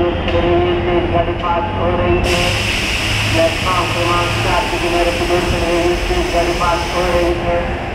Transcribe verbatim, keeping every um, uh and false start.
Let's compromise, stop to get a position, eighty-two, thirty-five, forty-eight,